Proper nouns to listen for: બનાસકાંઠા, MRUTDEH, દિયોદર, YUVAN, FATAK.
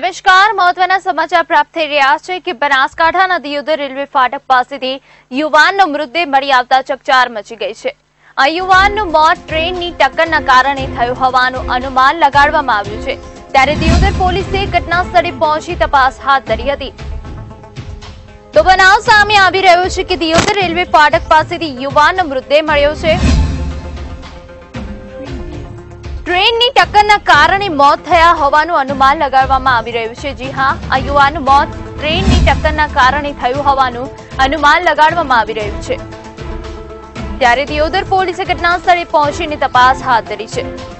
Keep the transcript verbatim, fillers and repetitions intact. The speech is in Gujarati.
નમસ્કાર, મહત્વના સમાચાર પ્રાપ્ત થઈ રહ્યા છે કે બનાસકાંઠાના દિયોદર રેલવે ફાટક પાસેથી યુવાનનો મૃતદેહ મળી આવતા ચકચાર મચી ગઈ છે। આ યુવાનનું મોત ટ્રેનની ટક્કરના કારણે થયું હોવાનું અનુમાન લગાડવામાં આવ્યું છે। ત્યારે દિયોદર પોલીસે ઘટના સ્થળે પહોંચી તપાસ હાથ ધરી હતી। તો બનાવ સામે આવી રહ્યો છે કે દિયોદર રેલવે ફાટક પાસેથી યુવાનનો મૃતદેહ મળ્યો છે। ટ્રેનની ટક્કરના કારણે મોત થયા હોવાનું અનુમાન લગાડવામાં આવી રહ્યું છે। જી હા, આ યુવાનનું મોત ટ્રેનની ટક્કરના કારણે થયું હોવાનું અનુમાન લગાડવામાં આવી રહ્યું છે। ત્યારે દિયોદર પોલીસે ઘટના સ્થળે પહોંચીને તપાસ હાથ ધરી છે।